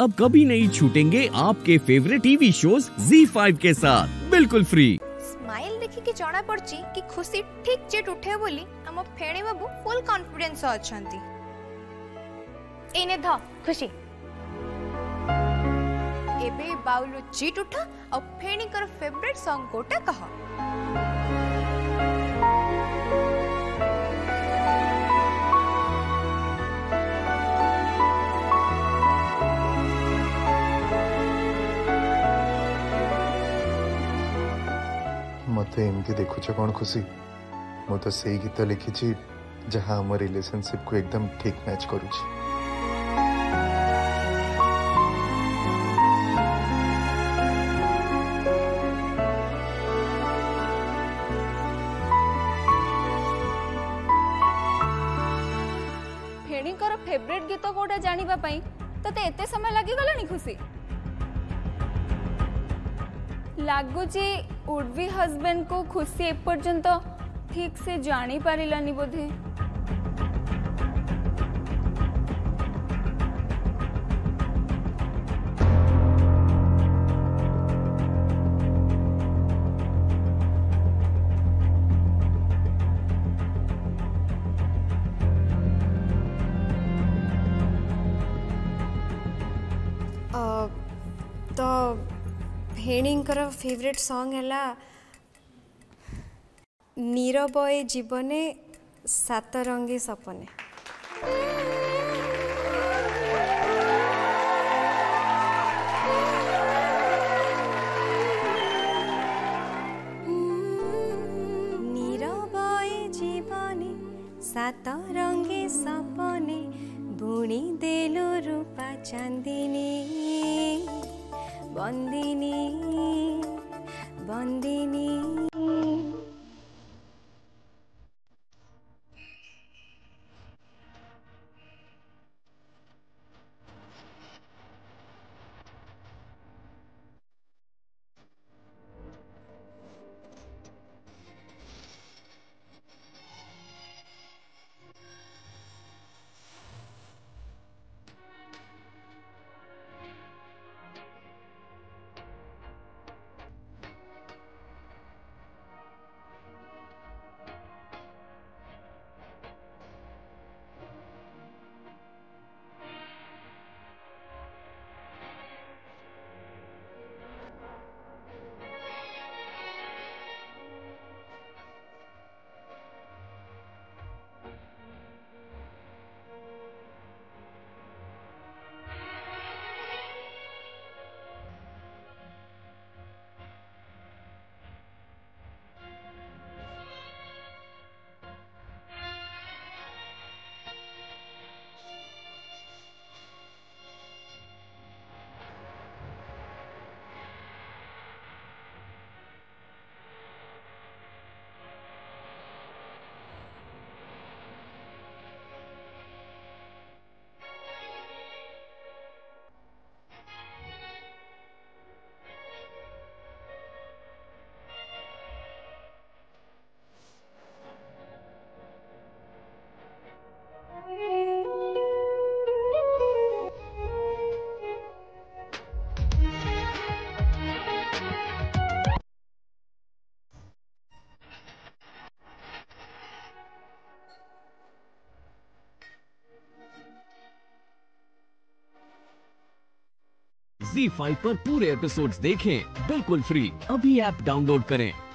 अब कभी नहीं छूटेंगे आपके फेवरेट टीवी शोज Z5 के साथ बिल्कुल फ्री। स्माइल देखि के जाना पड़छि कि खुशी ठीक जेट उठे बोली हम फेणे बाबू फुल कॉन्फिडेंस अछंती। एने ध खुशी एबे बाउलु जेट उठा और फेणी कर फेवरेट सॉन्ग कोटा कहा। मत एमती देखुछ कौन खुशी मु तो सही गीत लिखी जहाँ आम रिलेशनशिप को एकदम ठीक मैच कर। फेणीकर फेवरेट गीत कोटा जानिबा पई तते एते समय लागि गलानी खुशी लागुची उडवी हस्बैंड को खुशी एपर्यंत ठीक से जानी पारिलानी बोधे। तो भेणींकर फेवरेट सॉन्ग हैला नीरबय जीवने सातरंगी सपने। नीरबय जीवने सातरंगी सपने बुणी देलु रूपा चांदिनी बंदिनी बंदिनी। Z5 पर पूरे एपिसोड्स देखें बिल्कुल फ्री। अभी ऐप डाउनलोड करें।